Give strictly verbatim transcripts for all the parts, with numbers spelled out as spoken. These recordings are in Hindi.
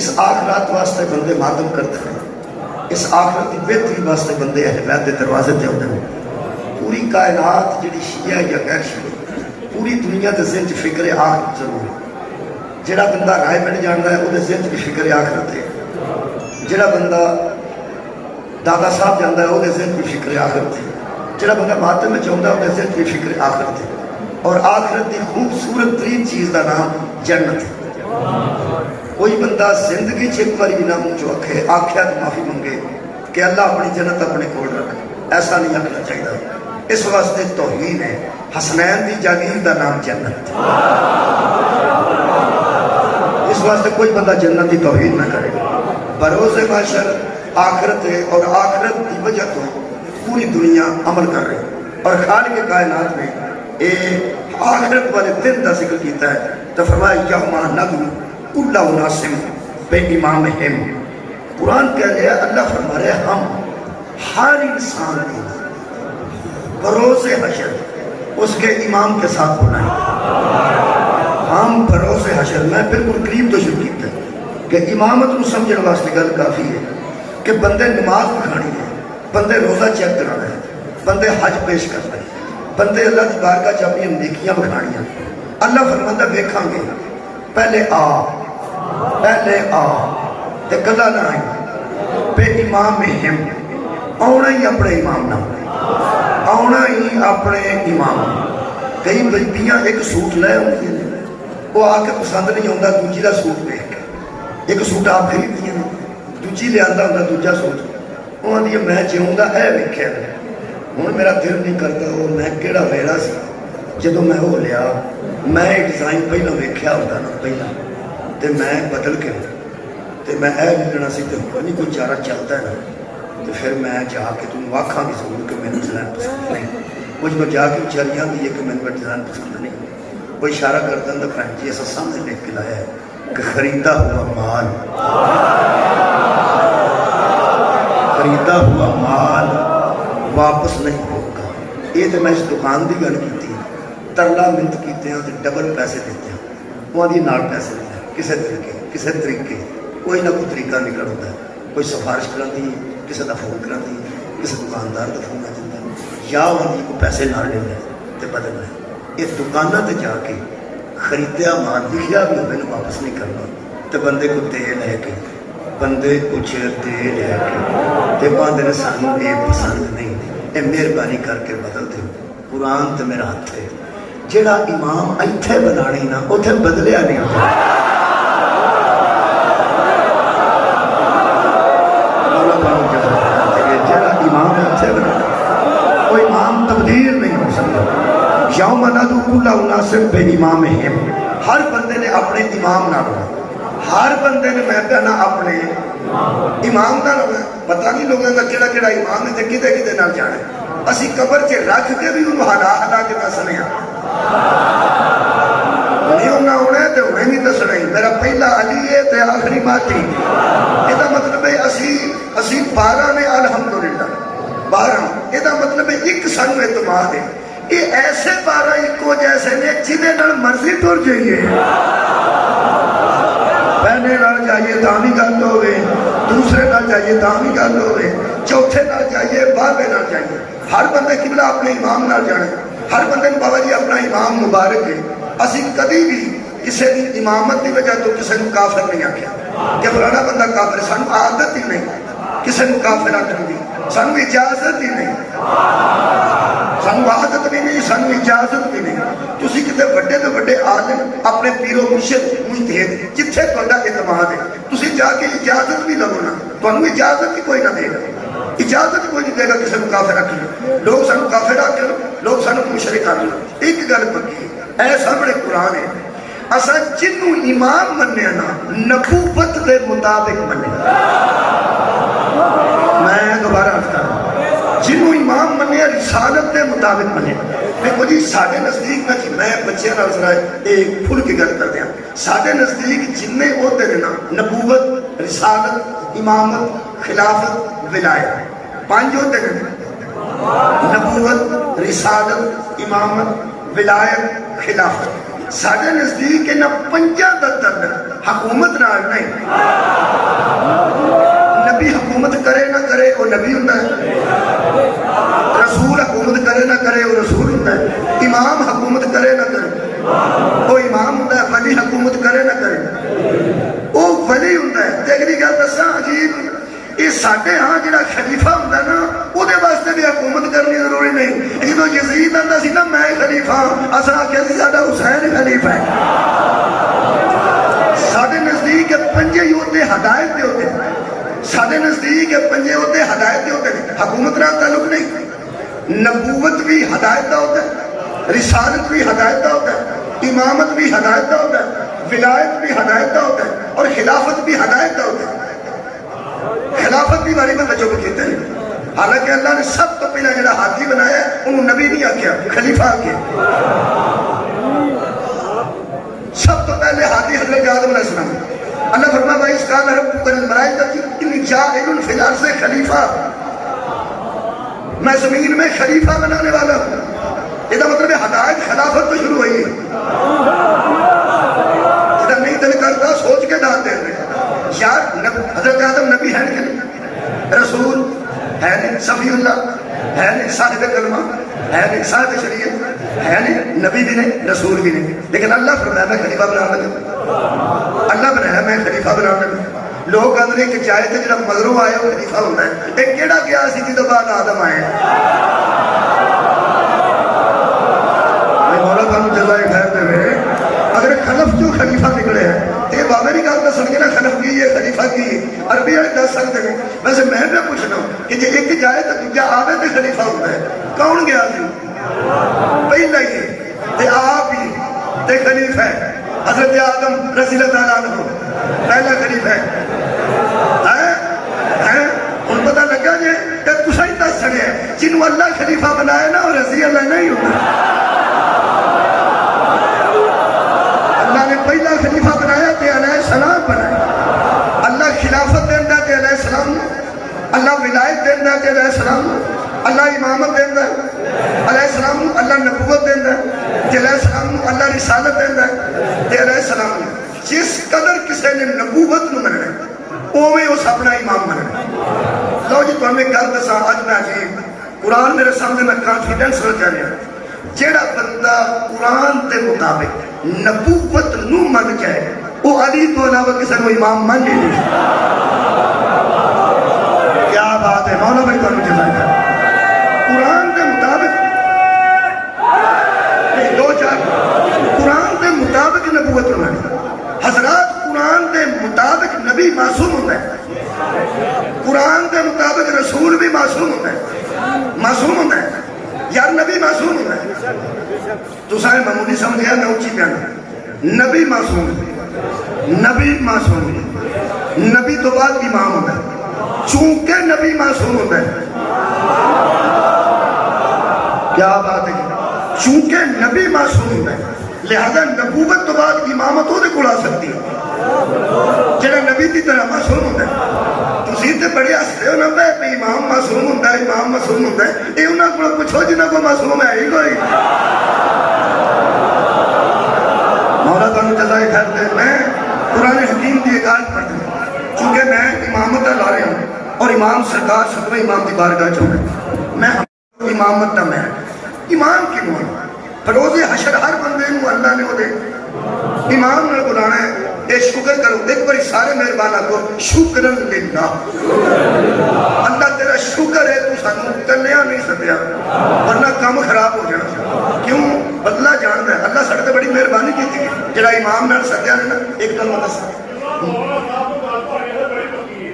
इस आखिरत वास्ते बंदे मातम करते हैं, इस आखिरत की बेहतरी वास्ते बंदे हिदायत के दरवाजे पर आते हैं। पूरी कायनात जिहड़ी शिया या गैर शिया पूरी दुनिया के जिहन च फिक्र आखिरत जरूर है। जिहड़ा बंदा राय बन जाता है उसके जिहन च भी फिक्र आखिरत है। जिहड़ा बंदा दादा साहब जाता है उसके जिहन च भी फिक्र आखिरत है। जिहड़ा बंदा मातम में चाहता है उसके जिहन च भी फिक्र आखिरत है। और आखिरत की खूबसूरत तरीन चीज़ का नाम जन्नत। कोई बंदा जिंदगी एक बार बिना मुँह चो आखे आख्या तो माफ़ी मंगे कि अल्लाह अपनी जन्नत अपने कोल रख, ऐसा नहीं आखना चाहिए। इस वास्ते तौहीन है। हसनैन की जागीर का नाम जन्नत। इस वास्ते कोई बंदा जन्नत की तौहीन ना करे। बरोज़ महशर आखिरत है और आखिरत की वजह तो पूरी दुनिया अमल कर रही है। और खालिक़ के कायनात में आखिरत वाले दिन का जिक्र किया है तो फरमाया कुरान कह रहा अल्लाह फरमा रहा हम हर इंसान को भरोसे हशर उसके इमाम के साथ बुलाएंगे। हम भरोसे हशर में बिल्कुल करीब तो शुरू किया कि इमामत को समझने वास्ते गल काफ़ी है कि बंदे नमाज पढ़ानी है, बंदे रोज़ा चेक कराना है, बंदे हज पेश करना है, बंदे अल्लाह की बारगाह च अपनी नेकियां बखानियां। अल्लाह फरमांदा देखांगे पहले आ पहले आ ते कदा ना आई बे इमाम में हिम आना ही अपने इमाम ना आना ही अपने इमाम। कई बीबियां एक सूट लै आती हैं वो आके पसंद नहीं आता दूजी का सूट देख के। एक सूट आप खरीदती हैं दूजी लिया होंगे दूजा सूट वो आती है मैं जिऊँगा है वेख्या हूँ मेरा दिल नहीं करता वो मैं केड़ा वेड़ा सी जो मैं वो लिया मैं डिजाइन पहला वेख्या होता ना पहला तो मैं बदल के तो मैं यह मिलना सी तो नहीं कोई चारा चलता है ना तो फिर मैं जाके तुम आखा भी जरूर कि मैंने डिजाइन पसंद नहीं। कुछ मैं जाके बेचारियाँ भी है कि मैंने डिजाइन पसंद नहीं। कोई इशारा करता तो भैन जी ऐसा सामने लिख के लाया है कि खरीदा हुआ माल खरीदा हुआ माल वापस नहीं होगा। ये तो मैं इस दुकान की गल की तरला मिन्नत कीते हैं तो डबल पैसे देते हैं उन्होंने नाल पैसे देते हैं किसी तरीके किसी तरीके कोई ना कोई तरीका निकल होता है। कोई सिफारिश कराती है किसी का फोन कराती है किसी दुकानदार का फोन आ जाता है या उन्होंने कोई पैसे ना लेना तो बदलना है। ये दुकाना पर जाके खरीदया माल लिखा भी मैंने वापस नहीं करना तो बंदे को दे लैके बंदे कुछ दे लैके बंदे ने सानू ये पसंद नहीं ये मेहरबानी करके बदल दो। कुरान तो मेरा हथ है जेड़ा इमाम इत्थे बनाने ना उथे बदलिया नहीं होता। जेड़ा इमाम इत्थे बनाना वो इमाम तब्दील नहीं हो सकता। यौम नदू कुल्ला उनासिम बे इमामिहिम हर बंदे ने अपने इमाम ना होना हर बंदे ने मैं कहना अपने इमाम ना होना। पता नहीं लोगों का केड़ा केड़ा इमाम है किते किते ना जाने असी कबर च रख के भी उन्होंने हला हला के दसने नहीं उन्हें होने तो उन्हें नहीं दसने मेरा पहला अली है तो आखिरी माती। यह मतलब है असी असी बारह ने अलहमदुलिल्लाह बारह यह मतलब है एक सानू एतमाद है ये ऐसे बारह इको जैसे ने जिन्हें नाल मर्जी तुर जाइए पहले नाल जाइए तो भी गल हो दूसरे नाल जाइए तो भी गल हो चौथे नाल जाइए बारहवें नाल जाइए। हर बंदे किबला अपने इमाम नाल जाने हर बंदे बाबा जी अपना इमाम मुबारक है। असी कभी भी किसी की इमामत की वजह तो किसी को काफिर नहीं आख्या कि फलाना बंदा काफिर सानू आदत ही नहीं किसी को काफिर आखन की सानू इजाजत ही नहीं सानू आदत भी नहीं सानू इजाजत भी नहीं। तुसी कितने बड़े तो बड़े आदम अपने पीरो मुर्शिद मुजतहिद जिथे तुहाडा इतमाद है तुसी जाके इजाजत भी लवो ना तुहानू इजाजत ही कोई ना देगा इजाजत कोई नहीं देगा किसी को काफिर आखन। लोग सानू काफिर आखन लोग सानू मुशरिक आखन एक गल पक्की ऐ सामने कुरान है असां जिन्नू इमाम मन्ने ना नबूवत दे मुताबिक मन्ने। मैं दोबारा आखदा जिन्हों इमाम मनिया रिसालत के मुताबिक मनिया। देखो जी साढ़े नज़दीक ना जी मैं बच्चों जरा एक खुल के गल कर दिया साढ़े नज़दीक जिन्ने ओहदे ने ना नबूवत रिसालत इमामत खिलाफत विलायत पांच ओहदे ने नबूवत रिसालत इमामत विलायत खिलाफत साढ़े नज़दीक इन्होंने पंजा का दर्द हुकूमत नाल नहीं नहीं होता है। रसूल हुकूमत करे ना करे वो रसूल होता है। इमाम हुकूमत करे ना करे वो इमाम होता है। वली हुकूमत करे ना करे वो वली होता है। अगली गल दसा अजीब, ये साढ़े हाँ जो खलीफा होंगे ना वो वास्ते भी हुकूमत करनी जरूरी नहीं। जो यजीद आता सी ना मैं खलीफा, असा आख्या हुसैन खलीफा है। साढ़े नजदीक पंजे होते हदायत के होते, साढ़े नजदीक पंजे होते हदायत के होते। हुकूमत का ताल्लुक नहीं। नबूवत भी हदायत का होता है, रिसालत भी हदायत का होता है, इमामत भी हदायत का होता है, विलायत भी हदायत का होता है और खिलाफत भी हदायत का होता है। खिलाफत भी बारे में तजुब किया है। हालांकि अल्लाह ने सब तो पहला जो हाथी बनाया उन्होंने नबी नहीं आख्या, खलीफा आख्या। सब तो पहले हाथी हजरत आदम अलैहि सलाम। अल्लाह फरमा भाई इसका फिलहाल से खलीफा, मैं जमीन में खलीफा बनाने वाला हूँ। इसका मतलब हदायत खिलाफत तो शुरू हुई है। जितना नहीं दिल करता सोच के डाल दे रहे यार। हजरत आदम नबी है नहीं, रसूल है नहीं, सफीउल्लाह है नहीं, साहिब कलमा है नहीं, साहिब शरीयत है नहीं, नबी भी नहीं रसूल भी नहीं। लेकिन अल्लाह फरमाया मैं खलीफा बना लगा। अल्लाह बनाया मैं खलीफा बना लगा। लोग कहते हैं कि चाहे तो जो मगरों आया वो खलीफा होता है। एक केड़ा गया जिस तो बाद आदम आया। मौला तुम जल्ला ठहर दे। अगर खलफ जो खलीफा निकले हैं ये बाबा की गल दस ना खलफ की है खलीफा की अरबी वाले दस सकते हैं। वैसे मैं क्या पूछना कि जो एक जाए तो दूजा आवे तो खलीफा होता है। कौन गया जी पहला ही ते आप ही ते खलीफा है। हजरत आदम रसूलल्लाह अलैहि वसल्लम पहला खलीफा है। हैं हुन पता लगा जे ते तुसा ही दस छड़े जिन्होंने अल्लाह खलीफा बनाया ना और रजी अल्लाह नहीं होता। अल्लाह ने पहला खलीफा बनाया ते अलैहिस्सलाम बनाया। अल्लाह खिलाफत देंदा ते अलैहिस्सलाम, अल्लाह विलायत देंदा ते अलैहिस्सलाम, अल्लाह इमामत देंदा अलैहिस्सलाम, अल्लाह नबूवत देंदा ते अलैहिस्सलाम, अल्लाह रिसालत देंदा ते अलैहिस्सलाम। जिस कदर किसी ने नबूवत नूं मनना ओवें उस अपना इमाम मनना। लो जी तुहानूं गल दसां अज ना जी कुरान मेरे सामने मैं कॉन्फिडेंस हो जा रहा। जिहड़ा बंदा कुरान के मुताबिक नबूवत नू मन जाए वो अली तो अलावा किसी को इमाम मान नहीं। क्या बात है मौला भाई। तुम जनाएगा कुरान के मुताबिक दो चार कुरान के मुताबिक नबूवत मान। हजरात कुरान के मुताबिक नबी मासूम होता है। कुरान के मुताबिक रसूल भी मासूम होता है। मासूम होता है यार। नबी मासूम है तो सारे मामूली समझे मैं उची प्याना। नबी मासूम, नबी मासूम, नबी तो बाद इमाम होता है। चूंकि नबी मासूम होता है। क्या बात है। चूंकि नबी मासूम होता है लिहाजा नबूवत तो बाद इमामत ओहदे कोल आ सकती है जेड़ा नबी की तरह मासूम होता है। तो बड़े हसते हो ना भाई इमाम मासूम होता है, इमाम मासूम होता है। ये उन्होंने को पूछो जिन्होंने को मासूम है ही कोई। मौला तुम जज़ाए खैर दे। मैं पुराने हकीम की आयत पढ़ता हूं क्योंकि मैं इमामत ला रहा हूँ और इमाम सरकार सतवें इमाम की बारगाह चूँ मैं इमामत का मैं इमाम की मोल फरोज हशर हर बंदे अल्लाह ने वो इमाम ने बुलाना है। ये शुक्र करो एक बार सारे मेहरबाना को शुक्र लिल्लाह। अल्लाह तेरा शुक्र है तू सानू तलिया नहीं सद्या वरना काम खराब हो जाना। क्यों बदला जानता है। अल्लाह साडे ते बड़ी मेहरबानी की थी जेड़ा इमाम नाल सद्या ने ना एक गल दस।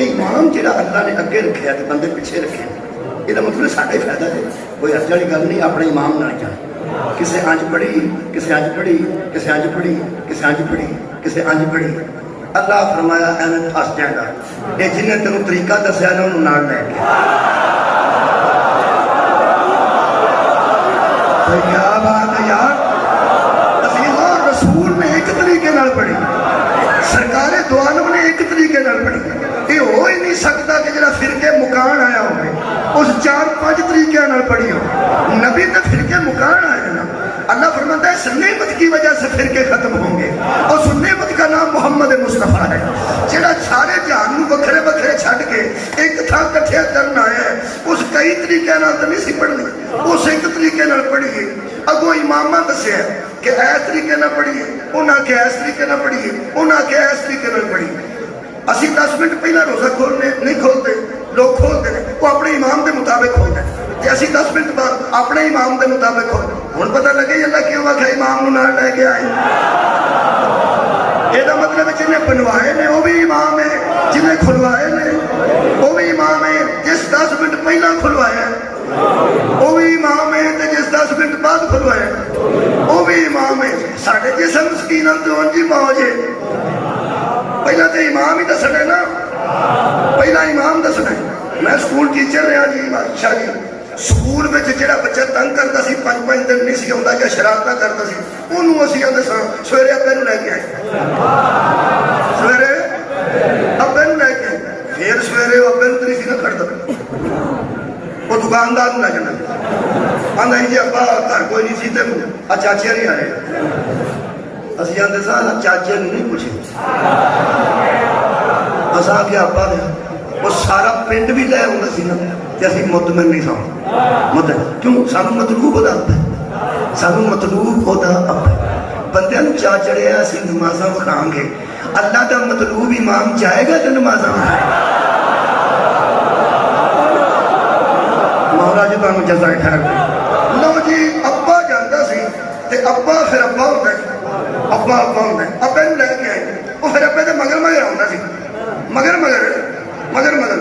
ये इमाम जो अल्लाह ने अगे रखे तो बंदे पिछे रखे ये मतलब साढ़े फायदा है। कोई अर्ज वाली गल नहीं। अपने इमाम ना जाए किसे अंज पढ़ी किसे अंज पढ़ी किसे अंज पढ़ी किसे अंज पढ़ी किसे अंज पढ़ी। अल्लाह फरमाया एवं फस जाएगा। ये जिन्हें तेन तरीका दसिया ना उन्होंने नाल लै गया। तो क्या बात है यार, तफीज़ और रसूल में एक तरीके नाल पढ़ी, सरकार दो आलम ने एक तरीके नाल पढ़ी। ये हो ही नहीं सकता कि जरा फिरके मुकान आया हो उस चार पांच तरीके नाल पढ़ी हो। नबी तो फिरके मुकान आया ना। अल्लाह फरमाता है सुन्नत की वजह से फिरके खत्म होंगे और सुन्नत का नाम मोहम्मद मुस्तफ़ा है। जिहड़ा सारे जहान नूं बखरे बखरे छड्ड के एक थां इकट्ठे करन आया है उस कई तरीके नाल तां नहीं सी पढ़नी, उस एक तरीके नाल पढ़िए। अगों इमामां दस्सिआ कि इस तरीके नाल पढ़िए, उन्हां आखेआ इस तरीके नाल पढ़िए, उन्हां आखेआ इस तरीके नाल पढ़िए। असीं दस मिनट पहलां रोज़ा खोलने नहीं खोलते, लोग खोलते हैं वो अपने इमाम के मुताबिक खोलते हैं। असी दस मिनट बाद अपने इमाम के मुताबिक हो हूँ पता लगे अल्लाह क्यों आखिया इमाम लैके आए। यह मतलब जिन्हें बनवाए ने वह भी इमाम है, जिन्हें खुलवाए ने वह भी इमाम है, जिस दस मिनट पहला खुलवाया वह भी इमाम है तो जिस दस मिनट बाद खुलवाया वह भी इमाम है। साढ़े जिसम स्कीन तो जी मौज है। पहला तो इमाम ही दसना ना, पहला इमाम दसना। मैं स्कूल टीचर रहा जी, बादशाह जी स्कूल में जो बच्चा तंग करता सी पांच पांच दिन नहीं सी आउंदा या शरारता करता सी उहनूं असीं आंदे सां सवेरे अब्बे नूं लैके आए, सवेरे अब्बे नूं लैके आए। फिर सवेरे अब्बे नूं तरीसी ना खड़दा वो दुकानदार नूं लै जांदा आंदा जी अब्बा घर कोई नहीं सी ते आ चाचे नहीं आए। असीं आंदे सां चाचे नूं नहीं पुछे असां कि अब्बा ने वो सारा पिंड भी लै आउंदा सी ना ते असीं मुतमिन नहीं सां मुतमिन क्यों सानूं मतलूब उहदा अब्बा है, सानूं मतलूब उहदा अब्बा है। बंदिआं नूं चा चढ़िआ असीं नमाज़ां वखांगे, अल्लाह दा मतलूब इमाम जाएगा ते नमाज़ां महाराज तुहानूं जज़ाए खैर लो जी। अब्बा जांदा सी ते अब्बा फिर अब्बा हुंदा है, अब्बा अब्बा हुंदा है। अब्बे नूं लै के आए वो फिर अब्बे दे मगर मगर आउंदा सी, मगर मगर मगर मगर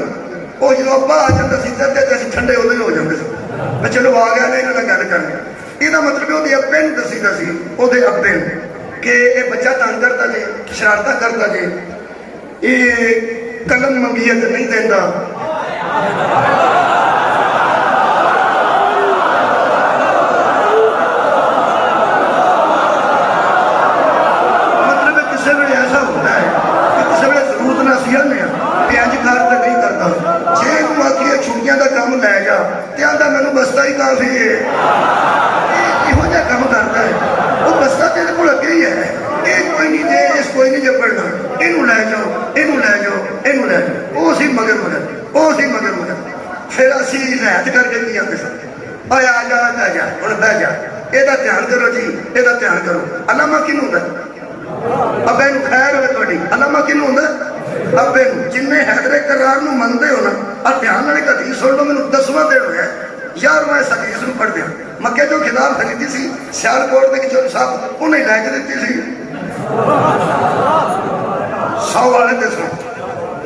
वो जो अब्बा आ जाता सीधा अभी ठंडे उदों ही हो जाते सी। चलो आ गया ना इन्होंने गल करनी। यह मतलब वो अब्बे दसीदा सी वो अब्बे कि यह बच्चा तंग करता जे, शरारता करता जे, ये कलम मंगीए तो नहीं देता। मतलब किसी वे ऐसा होता है कि किसी वे जरूरत ना सी आने प्याज कार तक नहीं करता जे तू आखिए छुट्टियां का काम लै जा तो मैनू बस्ता ही काफी है। यहोजा काम करता है वो बस्ता तेरे को अगे ही है। ये कोई नहीं जे इस कोई नहीं जे पढ़ना इनू लै जाओ इनू लै जाओ इनू लै जाओ वो असी मगर मगर वो असी मगर मगर फिर असी लैत करके नहीं आते सकते। आया जा लै जा हूँ लै जा यदा ध्यान करो जी यदा ध्यान करो। अलामा किनू होंदा अबे नू खैर होवे तुहाडी। अलामा किनू होंदा अबे नू। जिन्हें हैदरे करार नू मनदे हो ना और ध्यान नाल हदीस सुन लो। मैनू दसवां दिन होया यार मैं इस हदीस नू पढ़दे मक्के चों खिलाफ खरीदी सी सियालकोट दे किचन साहब उन्हें लै के दित्ती सी सौ वाले दे सौ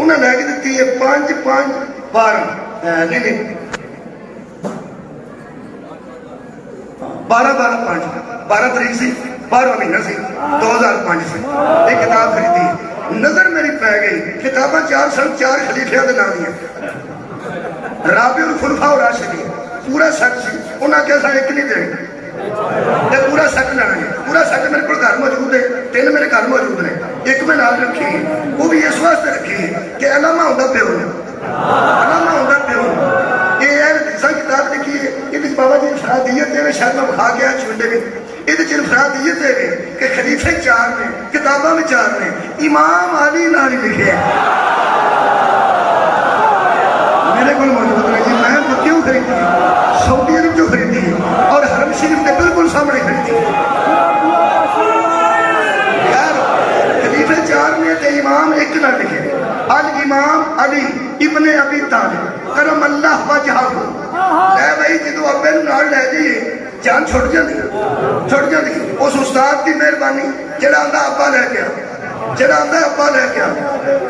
उन्हें लै के दित्ती है पांच पांच बारह नहीं नहीं बारह बारह पांच बारह तरीक सी बारहवां महीना सी दो हजार पांच सी। एक किताब खरीदी नजर मेरी पै गई किताबा चार सन चार खलीफिया के नाम दिया राबिउल खुलफा और राशिदी पूरा सट सी। उन्हें आख्या सा एक नहीं देनी पूरा सट लैना है। पूरा सट मेरे को घर मौजूद है, तीन मेरे घर मौजूद ने, एक मैं नाल रखी है वो भी इस वास्ते रखी है कि अलामा होंदा प्यो ने अलामा होंदा प्यो ने ये किताब लिखी है। ये बाबा जी इनफरादियत है शायद मैं खा गया छुंडे में ये इनफराद ये दे कि खलीफे चार ने किताबा में चार ने इमाम अली ना लिखे मेरे को मौजूद नहीं जी। मैं तो क्यों खरीदी सऊदी अरब जो खरीदी और हरम शरीफ के बिल्कुल सामने खरीदी यार। खलीफे चार ने तो इमाम एक ना लिखे अल इमाम अली इबन अबी तालिब करम अल्लाह वजहहू। ले भाई जो अब्बे नूं नाल लै जाइए जान छुट जाती छुट जाती उस उस्ताद की मेहरबानी जरा अब्बा लै गया जरा अब्बा लै गया।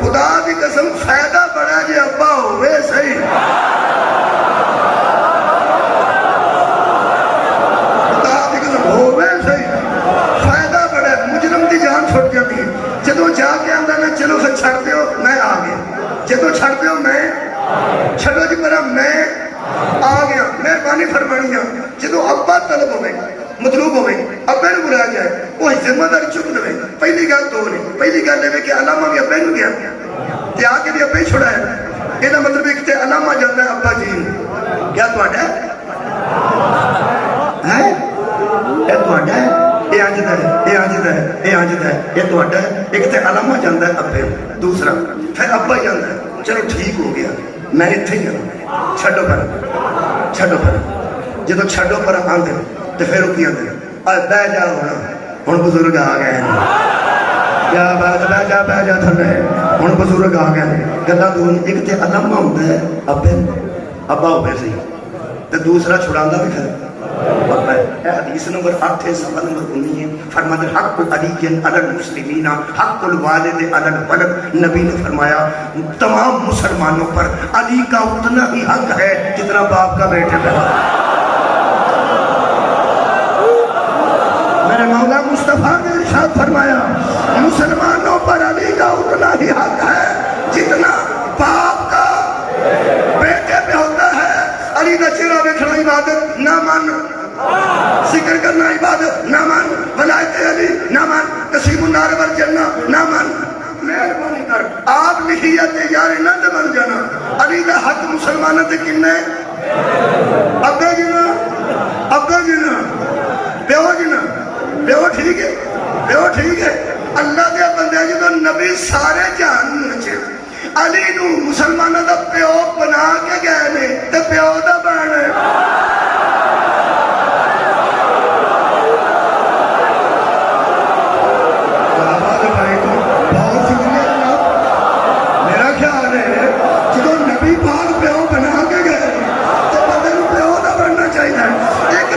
खुदा की कसम फायदा बड़ा जे अब्बा होवे सही। खुदा की कसम होवे सही फायदा बड़ा। मुजरम की जान छुट जाती है जो जाके आंदा ना चलो फिर छड़ दो मैं आ गया जो छड़ दो मैं छड़ो जी मेरा मैं आ गया। मेहरबानी फरमानिया जो अब्बा तलब हो मतलूब होवे अब्बे नूं बुलाया जाए वो जिम्मेदारी चुक लवे। पहली गल तो नहीं, पहली गल है कि अलामा भी अब्बे नूं गया ते आके भी अब्बे छुड़ाया। इसका मतलब एक तो अलामा जांदा है अब्बा जी क्या तुहाडा है ये तुहाडा है ये अज दा है ये अज दा है ये अज दा है ये तुहाडा है। एक तो अलामा जांदा है अब्बे नूं, दूसरा फिर अब्बा जांदा है चलो ठीक हो गया मैं इत्थे ही रहां छड्डो पर छड्डो पर जो छड्डो पर आंदे तो फिर वो क्या आंदे बह जा हुण बुजुर्ग आ गए क्या बात बह जा बह जा थल्ले हुण बुजुर्ग आ गए गल्लां दो। एक तो अलामा होंदा है अब्बे अब्बा होवे सही ते दूसरा छुड़ांदा भी फिर अब्बा है। हदीस नंबर आठ सवा नंबर उन्नीस है फरमाते हक़्क़ुल अलिय्यिन अलल मुस्लिमीना हक़्क़ुल वालिद अलल वलद। नबी ने फरमाया तमाम मुसलमानों पर अली का उतना ही हक है जितना बाप का बेटे पर। मौला मुस्तफा ने इरशाद फरमाया मुसलमानों पर अली का उतना ही हक है जितना बाप का बेटे पे होता है। अली का चेहरा देखना इबादत ना मान, जिक्र करना इबादत ना मान, वलायत अली ना मान, कसीमुन नार पर चलना ना मान। मेहरबानी कर आप लिहियत यार ना बन जाना। अली का हक मुसलमानों ते किन्ना अब्बे गिना अब्बे गिना प्यो गिना बेहो ठीक है बेहो ठीक है। अल्लाह के बंदे जो नबी सारे जहान अली नूं मुसलमानों का प्यो बना के गए ने ते प्यो दा बन बहुत शुक्रिया। मेरा ख्याल है जो नबी पाक प्यो बना के गए तो बंदे नूं प्यो दा बनना चाहिए। एक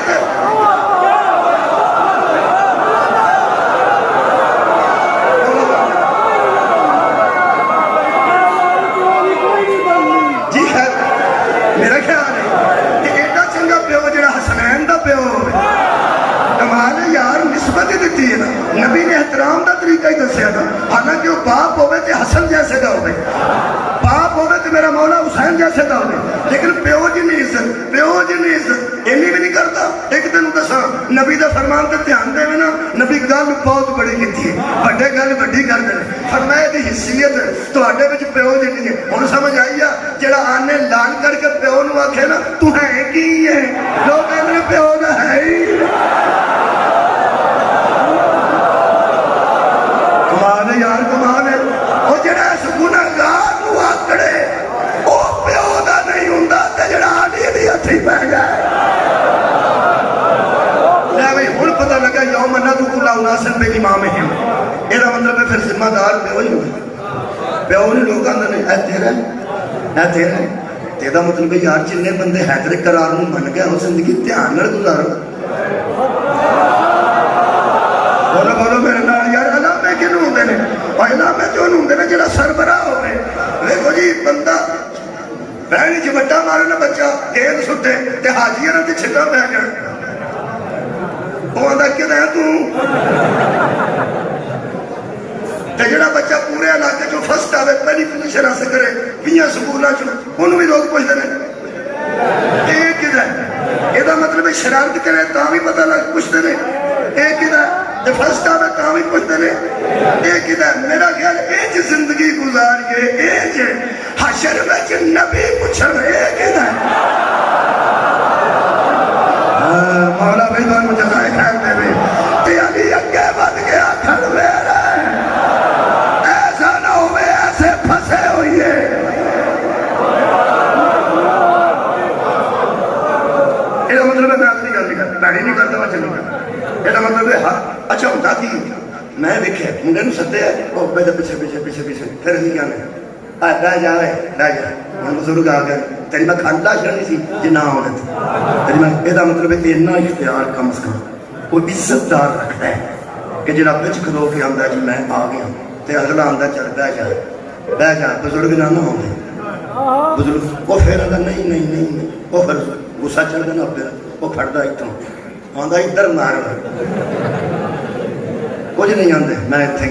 नबी ने एहतराम का तरीका ही दसिया था। हालांकि वो बाप होवे ते हसन जैसे का होवे, बाप होवे ते मेरा मौला हुसैन जैसे का होवे, लेकिन प्यो जी ने इज्जत प्यो जी ने इज्जत इन्नी भी नहीं करता। एक दिन दसा नबी का फरमान ते ध्यान देवे ना नबी गल बहुत बड़ी की बड़े गल बड़ी कर दे फरमाया दी हिस्सियत तुहाडे विच प्यो जी नहीं है। हुण समझ आई आ जिहड़ा आने लान करके प्यो नूं आखे ना तू है की है लोग कहंदे प्यो दा है ही यार कमाल है। वो जरा गुनाहगार नू आकड़े वो प्यो दा नहीं हुंदा ते जरा अली दी हथी पै जाए। भाई हुण पता लगा यौम नदकुल उनासन बे इमामहिम एदा मतलब फिर जिम्मेदार प्यो ही होंदा। प्यो ने लोग आंदे ने ऐ तेरा ऐ तेरा तेदा मतलब यार जिन्ने बंदे हैदर करार नू मन गए उस जिंदगी ध्यान नाल गुजारो। बोलो बोलो मेरे नाल यार बच्चा पूरे इलाके चो फस्ट आवे पहली पोजीशन हासिल करे बीस स्कूलों चो भी लोग पुछते हैं। मतलब शरारत करे तां भी पता लग पुछते हैं ये किदा तो फर्स्ट आवे तां भी पुछते हैं ये किदा। मेरा ख्याल इंज जिंदगी गुजारिए इंज हशर विच नबी पुछण ये किदा। हां मौला भाई तुहानू जज़ाए खैर देवे ते अली अगे वध गया खड़ मेरा ऐसा ना होवे ऐसे फसे होइए। एदा मतलब मैं आखरी गल नहीं करदा नहीं करदा मैं चलूंगा। एदा मतलब है हां अच्छा होता की मैं देखिया मुंडे सद्या अब्बे के पिछे पिछे पिछे पिछे फिर अभी क्या आ ला जाए ला जाए हम बुजुर्ग आ गए तेरी मैं खाला छड़ी सी जे ना आने तेरी मैं। यह मतलब इन्ना इख्तियार कम से कम कोई इज्जतदार रखता है कि जरा पिछ खलो के आंदा जी मैं आ गया तो अगला आंदा चल बह जा बह जा बुजुर्ग ना ना आते बुजुर्ग वो फिर आंदा नहीं नहीं नहीं नहीं वो फिर गुस्सा चढ़ देना फिर वो फटदा इतों आंदा इधर मारना कुछ नहीं आते मैं इतने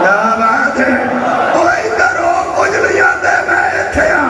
क्या बात है कुछ नहीं आते मैं इतने।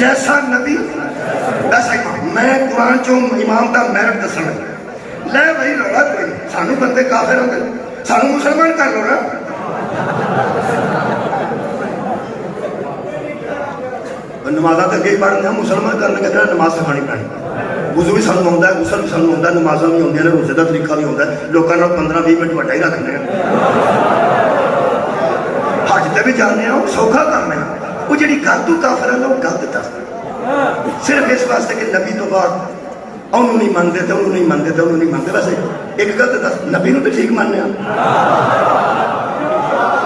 जैसा नबी वैसा इमाम। मैं कुरान चो इमाम का मैरिट दसना लै भाई रौला कोई सानू बंदे काफिर होंगे सानू मुसलमान कर लो ना। नमाजा तो अगे पढ़ना मुसलमान करने कहते हैं नमाज सिखानी पैनी। गुजू भी सानू आता है गुसल भी सानू आता है नमाजा भी आदि रोजे का तरीका भी आता है। लोगों ने पंद्रह बीस मिनट वटा ही रखने हज से भी जाने सौखा करने वो जी गल तू काफिर है वो गलत दस सिर्फ इस वास्ते कि नबी तो बाद उन्होंने नहीं मानते तो उन्होंने नहीं मानते तो उन्होंने नहीं मानते। वैसे एक गलत दस नबी तो ठीक मानने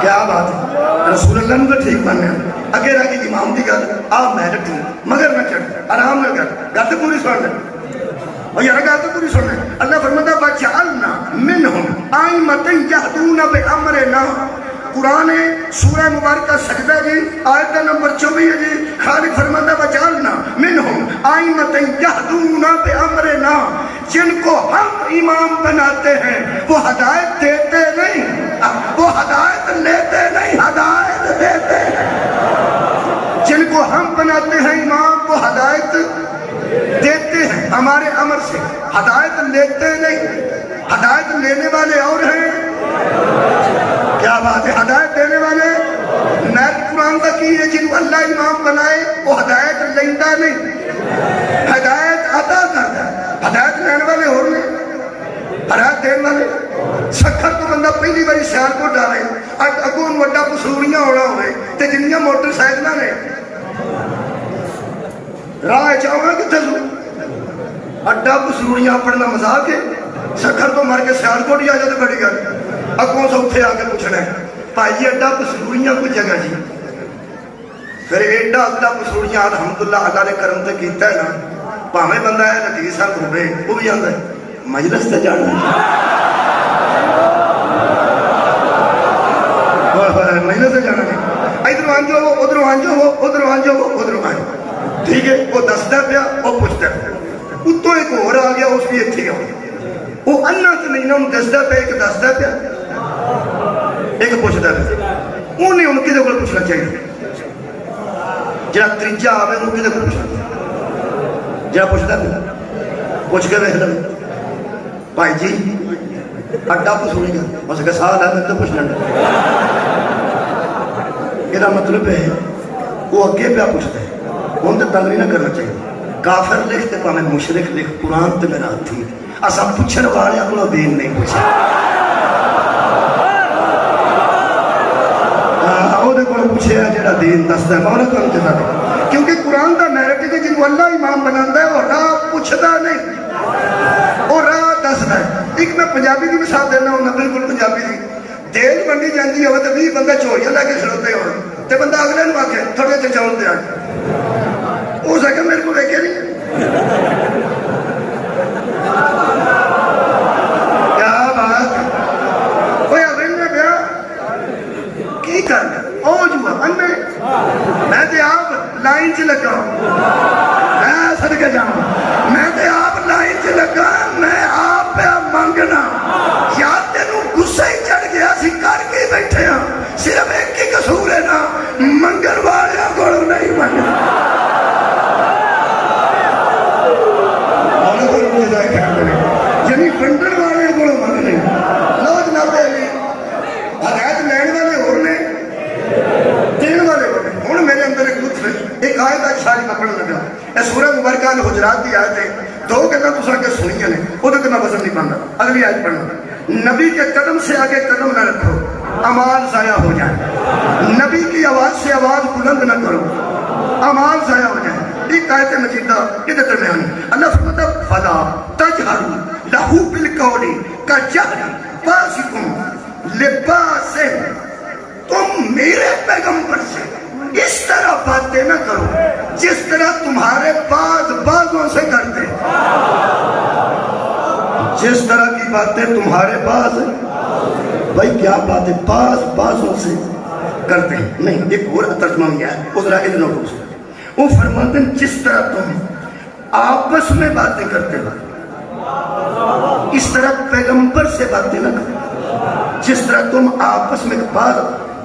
क्या बात है रसूल तो ठीक मानने अगे रह गई इमाम की गल आ मैं रखू मगर मैं चढ़ आराम न कर गल तो पूरी सुन ले यार गल तो पूरी सुन ले। अल्लाह फरमाता वजअलना मिनहुम आइम्मतन यहदूना बिअम्रिना। कुरान है सूरह मुबारक का सजदा जी आयत नंबर चौबीस है जी। खालिक फरमाता वजअलना मिनहुम आइम्मतन यहदूना बिअम्रिना जिनको हम इमाम बनाते हैं वो हदायत देते नहीं वो हदायत लेते नहीं हदायत देते हैं। जिनको हम बनाते हैं इमाम वो हदायत देते हैं हमारे अमर से हदायत लेते नहीं। हदायत लेने वाले और हैं क्या बात है हदायत देने वाले। मैरिट कुरान का की है जिनको अल्लाह इमाम बनाए वो हदायत लेता नहीं हदायत अता करता है। हदायत लेने वाले हो रहे हदायत देने वाले सखर तो बंदा पहली बारी सियालकोट आ रहे अगों वाला पसूरियां होना हो तो जिन्नियां मोटरसाइकिल ने राह चाहना कितने अड्डा पसूरियां अपना मजाक है सखर तो मर के सियालकोट ही आ जाए तो बड़ी गल। अगों से उठे आके पूछना है भाई जी एडा पसूरियां कोई जगह जी फिर एडा अड्डा पसूरियां अलहमदुल्ला अल्लाह ने करम तो किया है ना भावे बंदा है लकीर साहब होवे वो भी आंदा है मजलिस से जाना मजलिस से जाना इधरों आंजो हो उधरों आंजो हो उधरों आंजो हो उधरों आंजो ठीक है वो दसदा पाया वो पुछता उत्तों एक होर आ गया उस भी इतने आ गया वो अन्ना तो नहीं ना उन्हें दसदा पाया एक दसदा पाया एक पूछता है उन्हें हम कि पूछना चाहिए जरा तीजा आवे कि जरा पूछता पूछ के देख लगे भाई जी अड्डा पसूरीगा बस गसा ला मैं तो पूछना यदा मतलब है वो अगे पे पूछता है उनसे तंग नहीं ना करना चाहिए। काफिर लिख तो भावे मुशरिक लिख कुरान तो मेरा हाथी असा पूछने वाले को दीन नहीं पूछा क्योंकि कुरान का मैरिट है कि जिनको अल्लाह इमाम बनाता है वो राह पूछता नहीं वो राह दसदा है। एक मैं पंजाबी की मिसाल देना हूं बिल्कुल पंजाबी की तेल बनी जाती हो तो भी बंदा चोरियां लैके खड़ोते हो तो बंदा अगले नूं आखे थोड़े चचाउण दे आके हो सके मेरे को वेखे नहीं मैं ते आप लाइन च लगा मैं सदके जाऊं मैं ते आप लाइन च लगा मैं आप मंगना यार तेनू गुस्सा ही चढ़ गया सी कर के बैठे हां सिर्फ एक ही कसूर है ना मंगन वाले कोलों नहीं मंगना। यानी मंगन वाले कोलों मंगने लो जनाब हदायत लैन वाले होर ने देने वाले हूँ मेरे अंदर एक लुत्फ एक आयत आज सारी पकड़न लगा यह सूरह मुबारक हुजरात की आयत है दो गल्लां तुसीं अगे सुनिया ने उहदे ते मैं वज़न नहीं पांदा। अगली आयत पढ़ना नबी के कदम से आगे कदम ना रखो अमाल ज़ाया हो जाए। नबी की आवाज़ से आवाज़ बुलंद ना करो अमाल ज़ाया हो जाए। एक आयत मजीदा इहदे दरम्यान अल्लाह फरमाता फला तजहरू लहू बिल कौली कजहरी बाज़िकुम लिबाज़ तुम मेरे पैगंबर से इस तरह बातें ना करो जिस तरह तुम्हारे बाद बातों से करते जिस तरह की बातें तुम्हारे पास भाई क्या बातें पास बातों से करते हैं नहीं एक और तर्जमा गया है उधर वो फरमाते जिस तरह तुम आपस में बातें करते हो इस तरह पैगंबर से बातें ना करो जिस तरह तुम आपस में बात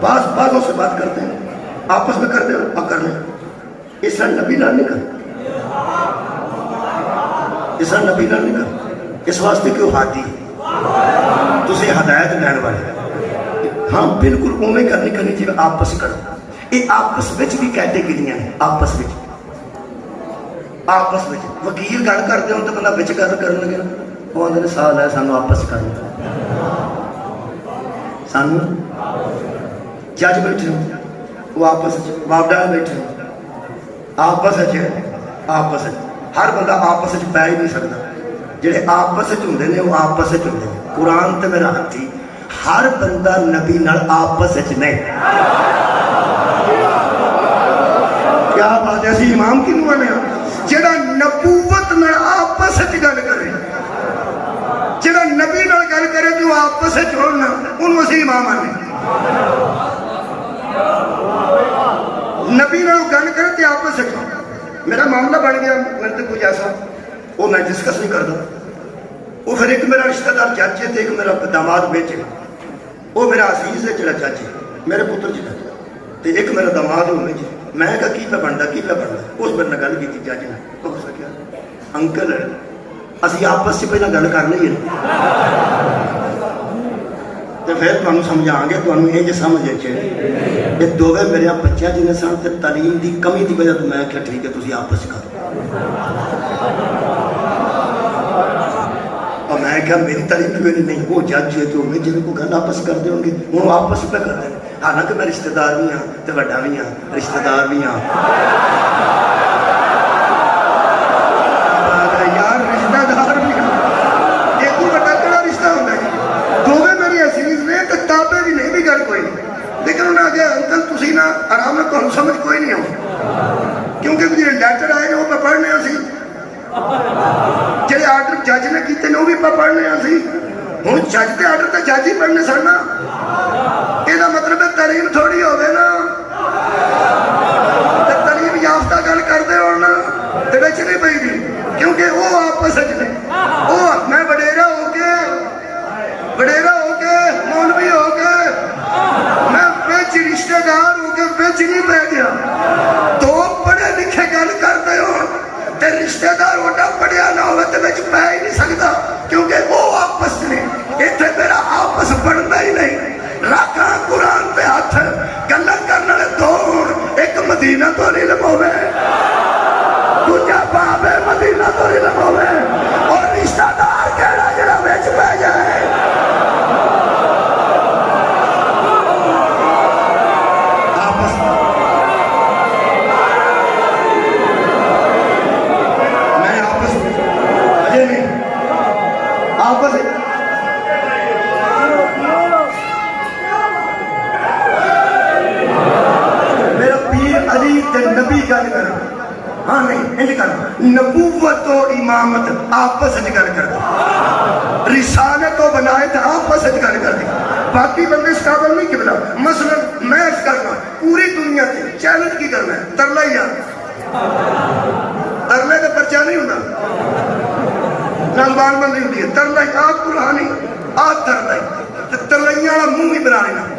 बातों से बात करते हैं आपस में करते हो और करने इस ऐसा नबी ना निकल ऐसा नबी ना निकल इस वास्ते क्यों हादी तुझे हदायत देने वाले। हाँ बिल्कुल उम्मीद करनी करनी चाहिए आपस करो ये आपस में भी कैटेगरियां हैं आपस में आपस में वकील गल करते हो तो बंदा बिच गल कर लगे वो आते साल है सानू आपस कर सानू जज बैठे हो वो आपस बाबडा बैठे हो आपस आपस हर बंदा आपस पै ही नहीं सकता जे आपस होंगे ने वो आपस होंगे कुरान तो मेरा हाथी हर बंदा नबी नाल आपस नहीं। क्या बात है इमाम किनू बने जिहड़ा नबूवत नाल आपस विच गल करे जिहड़ा नबी नाल गल करे तो आपस विच होण उहनूं असीं इमाम आने नबी नाल गल करे तो आपस विच मेरा मामला बन गया मेरे तो कुछ ऐसा वो मैं डिस्कस नहीं करता वो फिर एक मेरा रिश्तेदार चाचे तो एक मेरा दामाद बेचे वो मेरा असीज है जिहड़ा चाचे मेरे पुत्र जी तो एक मेरा दामाद होने जी मैं क्या की पे बनता की पे बनता उस बंद गल की जज ने तो हो सकिया अंकल असं आपस में पहले गल कर लीए तो फिर तुम समझा तो इंज समझ ये दोवे मेरे बच्चे जिन्हें सन तो तालीम की कमी की वजह तो मैं क्या ठीक है तुम आपस करो और मैं क्या मेरी तालीम क्यों नहीं नहीं वो जज है तो मैं जिन्हें को गल आपस करते होंगे हूँ आपस में करते हैं हालांकि मैं रिश्तेदार भी हाँ तो वड्डा भी हाँ रिश्तेदार भी हाँ यार रिश्तेदार भी हाँ एक वड्डा कड़ा रिश्ता होता है दोवे मेरी असीज ने तो ताबे भी नहीं भी गल कोई लेकिन उन्हें आगे अंकल तुम ना आराम में तुम समझ कोई नहीं आऊँ क्योंकि जो लैटर आए हैं वह पढ़ने असी जे आर्डर जज ने किए हैं वह भी पढ़ने असी हूँ जज के आर्डर तो जज ही पढ़ने सन ना इहदा मतलब है तालीम थोड़ी होवे ना ते तालीम याफ्ता गल करदे हो ना ते विच नहीं पैदी क्योंकि वो आपस विच ने ओ मैं वडेरा हो के वडेरा हो के मौलवी हो के मैं विच रिश्तेदार हो के विच नहीं पै गया दो पढ़े लिखे गल करदे हो ते रिश्तेदार वड्डा पढ़िया ना होवे ते विच पै ही नहीं सकदा क्योंकि वो आपस ने इत्थे तेरा आपस बनदा ही नहीं। राखा कुरान पे हाथ गल करने दो एक मदीना तो नहीं लमोवे दूजा बाबे मदीना तो नहीं लमोवे और रिश्तेदार कहना जरा बेच पै जाए आपस मैं आपस अजय नहीं आपस नबी गल कर हाँ नहीं कर नबूवत और इमामत आपस में गल कर रिसालत और वलायत आपस में गल कर बाकी बंदे इस काबिल नहीं किबला मसलन मैं इस करना पूरी दुनिया से चैलेंज की करना है तरला ही यार तरले का पर्चा नहीं होता नामबानबंद नहीं होती है तरला ही आप पुरानी आप तरला ही तरलई वाला मुंह भी बना लेना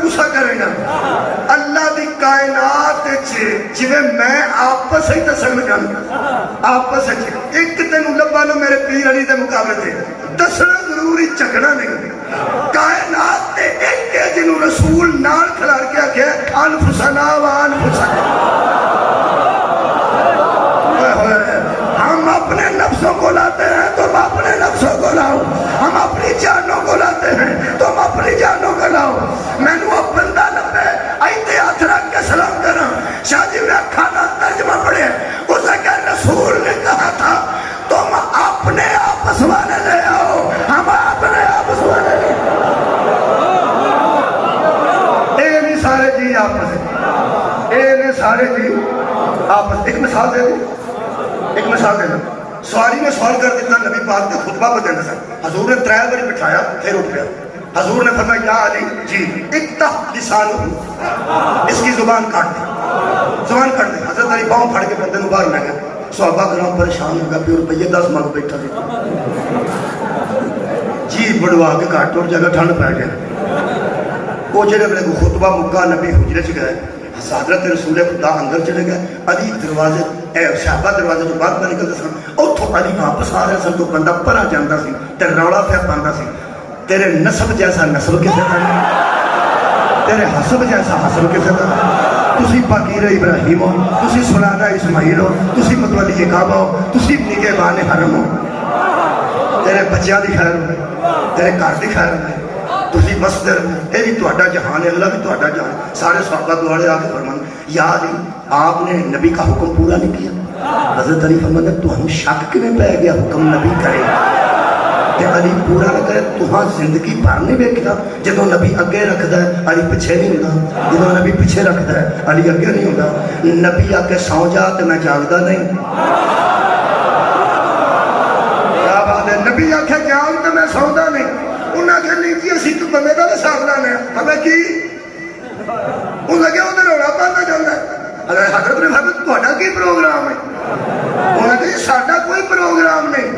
गुस्सा करेगा अल्लाह की कायनात जिवे मैं आपस ही दसन गल आपस एक तेन लब्बा लो मेरे पीर अली के मुकाबले से दसना जरूरी झगड़ा नहीं कायनात ते एक है जिन्होंने रसूल नाल खिलाड़ के आख्या अनफुसना व अनफुसना हम अपने नफ्सों को लाते हैं तो मैं अपने नफ्सों को लाओ हम अपनी जानों को लाते हैं तो मैं अपनी जानों को लाओ मैनू अब बंदा लगे आईते हाथ रख के सलाम करा शादी में खाना तर्जमा पड़े उसे कह रसूल ने कहा था तुम अपने आपस वाले ले आओ हम अपने आपस वाले ले ये नहीं सारे जी आपस ये नहीं सारे जी आपस एक मिसाल दे एक मिसाल देना सवारी में सवाल कर देता नबी पाक ने खुतबा बदलना सर हजूर ने त्रै बार बिठाया फिर उठ गया हजूर ने फरमाया या अली जी इक्ता लिसानहु इसकी जुबान काट दे जुबान काट दे हजरत अली पांव फड़ के बंदे को बाहर ला गया सहाबा कराम परेशान हो गया भी रुपये दस मंग बैठा जी बढ़वा के काट और जगह ठंड पै गया वो जो वे खुतबा मुक्का नबी हुजरे च गए, हज़रत रसूल खुदा अंदर चले गए, अली दरवाजे साहबा दरवाजे तो बाहर निकलते सन, उतों अली वापस आ रहे सन, तो बंदा भरा जाता सी ते रौला फिर पाता सी। तेरे नस्ब जैसा नस्ल किसे का नहीं, तेरे हसब जैसा हसल किसे का नहीं। तुसी फकीर इब्राहिम हो, तुसी सुलादा इस्माइल हो, तुसी मतवली काबा हो, तुसी निगहबान हरम हो। तेरे बच्चों की खैर हो, तेरे घर की खैर हो, तुसी बस ये भी तुहाडा जहान है, अल्लाह भी तुहाडा जहान। सारे सहाबा दुआले आके फरमान यार आपने नबी का हुक्म पूरा नहीं किया। हजरत अली फरमाते तुहानू शक किवें पै गया हुक्म नबी करे ते अली पूरा न करे। तुहां जिंदगी भर नहीं वेखिया जो नबी अगे रखता है अली पिछे नहीं होता, जो नबी पिछे रखता है अली अगे नहीं होता। नबी आके सौ जा तो मैं जागता नहीं, क्या बात है। नबी आके जाग तो मैं सौंदा नहीं। उन्हें आखिया नहीं जी असी तू बंदे का हिसाब लाने हमें की लगे उन्हें रौला पाता जाता है। अगर हजरत ने फरमाया तो प्रोग्राम है, उन्हें कही साडा कोई प्रोग्राम नहीं।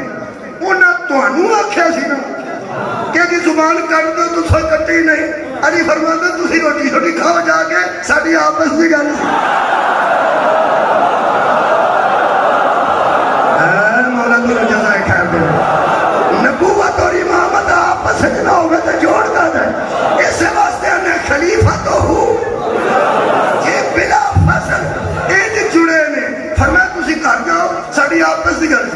नबूवत और इमामत आपस में ना होवे तो जोड़ता है। इस वास्ते मैं खलीफा तो हूं बिला फसल इंज जुड़े ने। फरमाया तुसी घर जाओ साडी आपस की गल।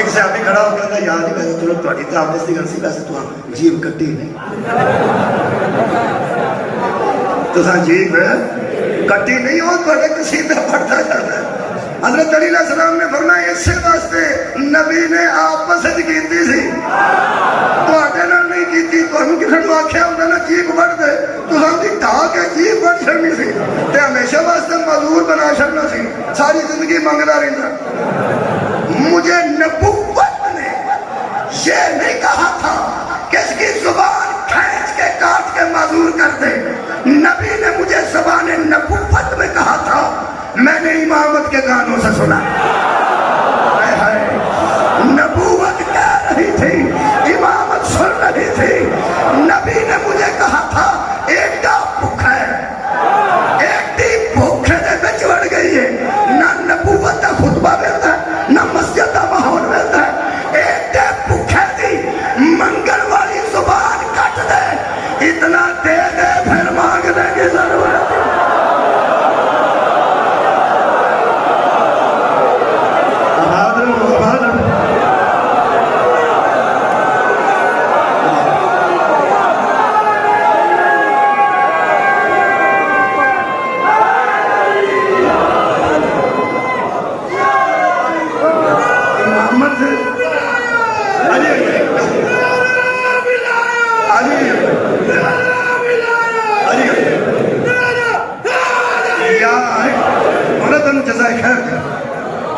एक साहब खड़ा हो कहता यार वैसे चलो थोड़ी तो आपस की गल सी, वैसे तुम जीव कट्टी नहीं, तुसा जीव कट्टी नहीं हो, थोड़े कसीदा पढ़ता जाता है। हजरत अली अलैहिस्सलाम ने फरमाया इस वास्ते नबी ने आपस की थोड़े नहीं की, किसी को आख्या होता ना जीव पढ़ते तुसा की ढा के जीव पढ़ छड़नी सी, हमेशा वास्ते मजदूर बना छड़ना सी, सारी जिंदगी मंगता रहता। मुझे नबूवत ने ये नहीं कहा था किसकी जुबान खींच के काट के माजूर कर दे। नबी ने मुझे जुबान नबूवत में कहा था, मैंने इमामत के कानों से सुना। नबूवत कह रही थी, इमामत सुन रही थी। नबी ने मुझे कहा था एक का भूख है, एक दी भूख बढ़ गई है ना। नबूवत का खुतबा मिलता है ना मस्जिद का माहौल मिलता है। एक भूखे दी मंगल वाली जुबान कट दे, इतना दे दे फिर मांग लेंगे जरूरत।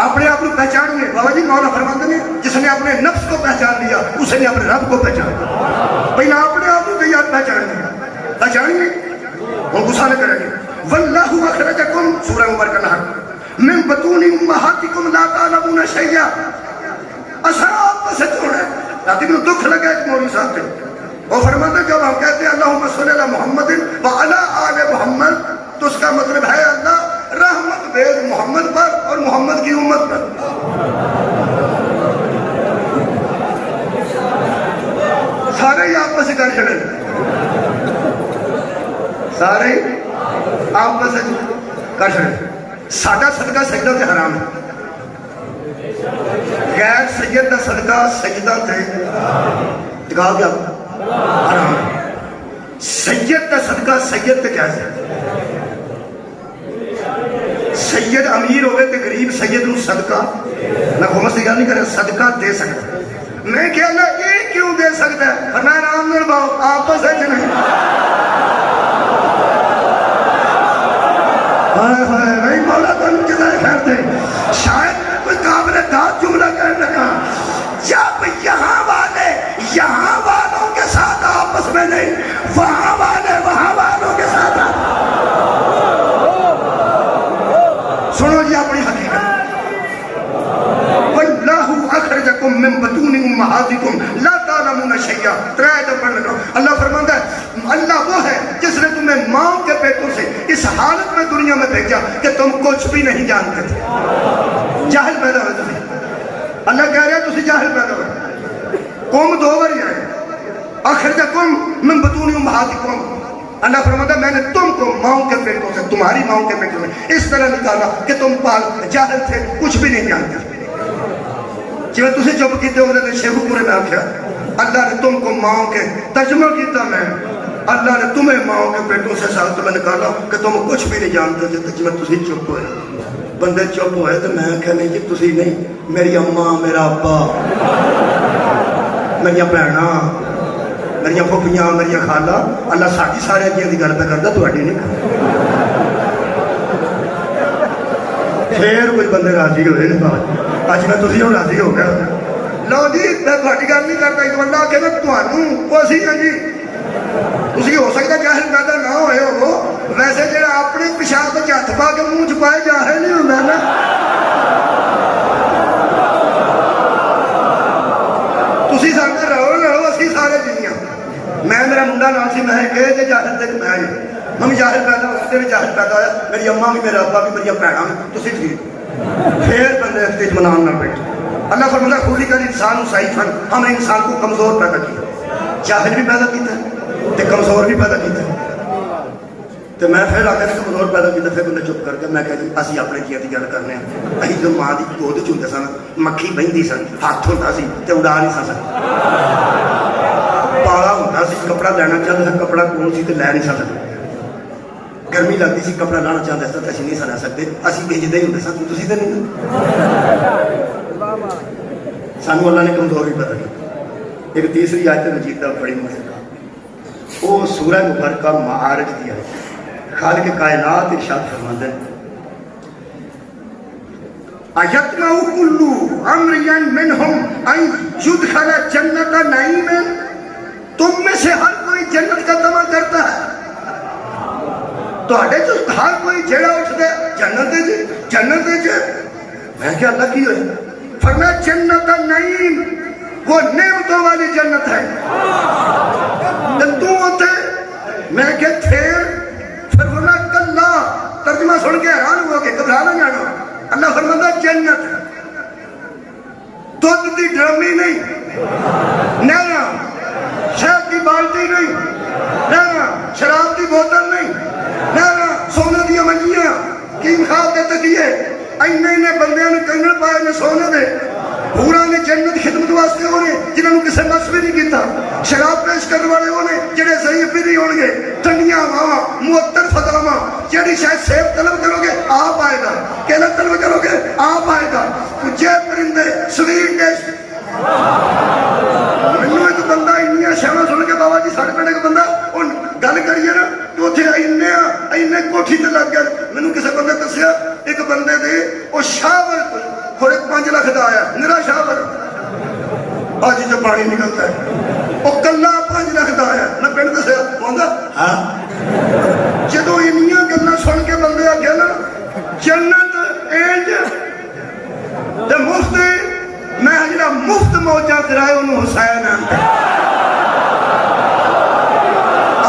अपने आप को पहचानिए। बाबा जी मौला फरमाते हैं जिसने अपने नफ्स को पहचान लिया उसने अपने रब को पहचान लिया। पहले अपने आप को याद पहचान लिया, पहचानिए और गुस्सा न करेंगे। वल्लाहु अखरजकुम सूरह उमर का नाम मिन बतूनी उम्महातिकुम ला तालमूना शैया। असर आपस में जोड़ा है। रात को दुख लगा एक मौलवी साहब को, और फरमाते हैं जब हम कहते हैं अल्लाहुम्मा सल्ली अला मुहम्मदिन व अला आल मुहम्मद, तो उसका मतलब है अल्लाह रहमत भेज मोहम्मद पर और मोहम्मद की उम्मत पर। सारे आपस में कर चले, सारे आपस में कर चले। सादा सदका सजदा ते हराम है, गैर सैयद का सदका सजदा ते हराम है। सैयद का सदका सैयद ते क्या है? सैयद अमीर होवे तो गरीब सैयद नू सदका मैं खुमस की गल नहीं कर सदका दे सकता। मैं क्या ना ये क्यों दे सकता है? और मैं आराम नाल बाओ आपस में नहीं। हाय हाय भाई मौला तुम कितना खैर दे। शायद कोई काबिल दाद जुमला कर लगा जब यहाँ वाले यहाँ वालों के साथ आपस में नहीं, वहाँ वाले वहाँ वालों के साथ। सुनो जी अपनी हकीकत। वल्लाहु अखरजकुम मिन बतूनी उम्महातिकुम ला तालमूना शैया। त्रै नंबर लगाओ। अल्लाह फरमाता माओं के पेटों से इस हालत में दुनिया में भेजा कि तुम कुछ भी नहीं जानते थे, जाहिल पैदा हो तुम। अल्लाह कह रहा है तुम जाहिल पैदा हो। कौम दो बार जाए आखिर कौम मैं बतूनी हूँ भाग कौम। अल्लाह फरमाता मैंने तुमको माओ के पेटों से, तुम्हारी माओ के पेटों से इस तरह निकाला कि तुम पाल जाहिल थे, कुछ भी नहीं जानते। जिम्मे तुम चुप किए शेखुपुरे में आख्या अल्लाह ने तुमको माओ के तर्जमा किया, मैं अल्लाह ने तुम्हें माओ के पेटों से साथ में निकाला कि तुम कुछ भी नहीं जानते थे। तर्जमा तुम चुप हो बंदे चुप होए तो मैं क्या नहीं जी तुम नहीं, मेरी अम्मा, मेरा अब्बा, मेरिया भैन, मेरिया फुफिया, मेरिया खाला, अल्लाह साड़ी सारे की गल तो करता थोड़ी नहीं। फिर कोई बंदे राजी होए अज मैं तुम हम राजी हो गया। लो जी मैं थोड़ी गल नहीं करता। एक बंदा आके जी तुम हो सकता जाहिल पैदा ना होए हो, वैसे जो अपने पेशाब में हथ पा के मुँह च पाए जाहिल नहीं होता ना। तुम सामने रहो रहो असि सारे जीवियां। मैं मेरा मुंडा ना सी मैं गए तो जाहिल तक मैं मम्मी जाहिल पैदा हो, जाहिल पैदा होया मेरी अम्मा भी, मेरा अब्बा भी, मेरिया भैन भी। तुम ठीक फिर बंदे हफ्ते मना ना बैठे। अल्लाह फरमाता खुली कर इंसान साइफन, हमने इंसान को कमजोर पैदा किया, जाहिल भी पैदा किया तो कमजोर भी पैदा किया। तो मैं फिर आके कमजोर पैदा किया, फिर बंदा चुप करके मैं कह असी अपने जिया की गल करने। अभी जो माँ की गोद च होंगे सन मक्खी बहती सन, हथ होता सी तो उड़ा नहीं सकते, पाला होता सी कपड़ा लेना चाहता था कपड़ा कौन सी तो लै नहीं सकते, गर्मी लगती सी कपड़ा लाना चाहता था तो असं नहीं सला सकते, असं भेजते ही होंगे सन तुम तो नहीं। सानू अल्लाह ने कमजोर भी पता किया। एक तीसरी आयत मजीदा बड़ी मुबारक वो सूरह मुबारक माआरज की आयत। खालिक कायनात इरशाद फरमाते हैं अयतमउ कुल्लु अमरियन मिनहुम अन युदखल जन्नत नईम, तुम में से हर कोई जन्नत का तमा करता है। तो हर कोई जेड़ा उठता जन्नत जी जन्नत जी। मैं क्या अल्लाह की होया फरमा जन्नत नईम वो नेमतों वाली जन्नत है। तू होते मैं क्या फिर फिर फरमा कल्ला। तर्जुमा सुन के हैरान हुआ कि घबरा ना जाना। अल्लाह फरमाता जन्नत दुध की ड्रमी नहीं, नैना शहद की बाल्टी नहीं, नैना शराब की बोतल नहीं, नैना सोने दिया मंजियां कीम खा के तकिए इन्ने बंदे ने कंगन पाए ने सोने दे पूरा ने जन्नत खिदमत वास्ते होने जिन्होंने किसी मस भी नहीं किया, शराब पेश करने वाले होने जेडे सही भी नहीं होने, ठंडिया हवा मुअत्तर फतावा जी शायद सेब तलब करोगे आप आएगा, केला तलब करोगे आप आएगा, कुजे परिंदे स्वीट डिश। मैनू एक बंदा इनिया शाम सुन के बाबा जी साढ़े पिंड का बंदा हूँ गल करिए ना तो उसे इन्ने इन्ने कोठी से लग गया। मैंने किसी बंदे दसिया एक बंदे दे और शावर थोड़े पांच लाख का आया निरा शावर अज जो पानी निकलता है और कला पांच लाख का आया मैं पिंड दसिया कहता हाँ। जो इनिया गल्लां सुन के बंदे आ गया ना जन्नत इंज ते मुफ्त मैं जो मुफ्त मौजा कराए उन्होंने हुसैन आंदा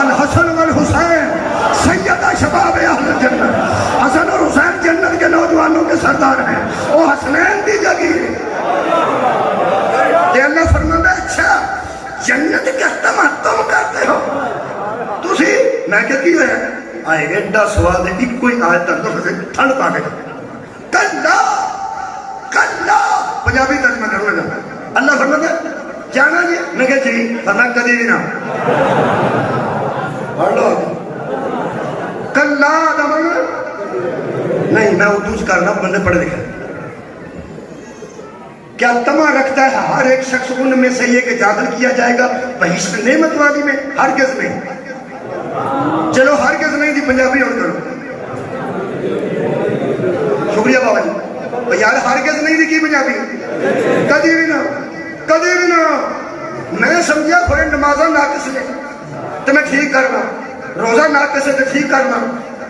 अल हसन वल हुसैन सैयदा शबाब अहल जन्नत। हसन और हुसैन जन्नत के नौजवानों के सरदार हैं, वो हसनैन की जगीर है। अल्लाह फरमाता अच्छा जन्नत का तमा तुम करते हो तुसी। मैं क्या की है आए एडा स्वाद इको ही आज तक तो ठंड पा के कल्ला कल्ला पंजाबी तक मैं कर लगा। अल्लाह फरमाता जाना जी मैं क्या जी फरमाया कभी भी ना पढ़ कल्ला नहीं मैं उर्दू करना बंदे पढ़े लिखे। क्या तमा रखता है हर एक शख्स उनमें से ये कि दाखिल किया जाएगा बहिश्त नेमत वाली में हर किस में। चलो हर किस नहीं थी पंजाबी और करो शुक्रिया बाबा जी यार हर किस नहीं थी की पंजाबी कदी भी ना कदी भी ना। मैं समझा थोड़े नमाजा ना किस ने तो मैं ठीक करना, रोजा ना किस तो ठीक करना,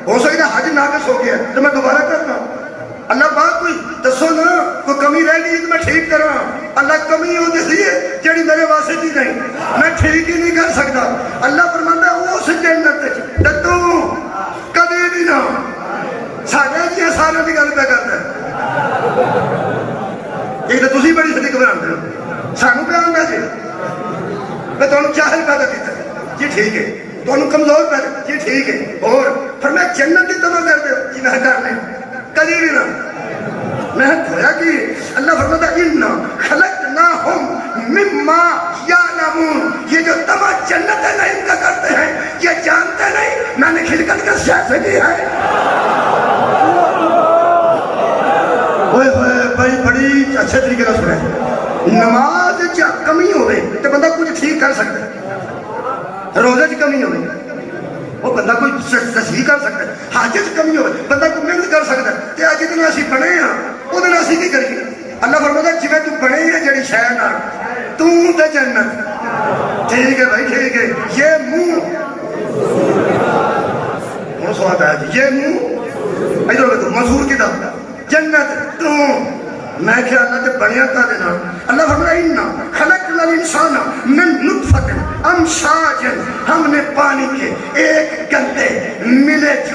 हो सकता हज नाकस हो गया तो मैं दोबारा करना। अल्लाह बात कोई दसो ना कोई कमी रह गई तो मैं ठीक करा। अल्लाह कमी होती सी जी मेरे वास्ते नहीं मैं ठीक ही नहीं कर सकता। अल्लाह फरमांदा उस जन्नत तू जाहल पैदा किया जी ठीक है, तुम कमजोर पैदा जी ठीक है, और फिर मैं जन्नत की तमा कर दे जी मैं कर ले कभी भी ना। मैं खोया कि अल्लाह फरमाता इन्ना खलकनाहुम मिम्मा यालमून, ये जो तमा जन्नत नईम का करते हैं ये जानते नहीं मैंने खिलकत का सियासत की है। ओए ओए भाई बड़ी अच्छे तरीके से सुने, नमाज च कमी होवे तो बंदा कुछ ठीक कर सकता, रोजे च कमी होवे वो बंदा कोई तस्वीर कर सकता, हाज च कमी होवे बंदा कोई मेहनत कर सकता है। तो अज दिन असं बने हाँ उसी की करिए, अल्लाह फरमाता जिवें तू बने है जड़ी शह ना तू तो जन्नत ठीक है भाई ठीक है। ये मुंह हम स्वाद आया जी, ये मुंह इधर देखो मशहूर किताब जन्नत तू मैं क्या अल्लाह ते बनिया का देना। अल्लाह फरमाता इन्ना खलकनल इंसाना मिन नुत्फतिन अमशाज, हमने पानी के एक गंदे मिले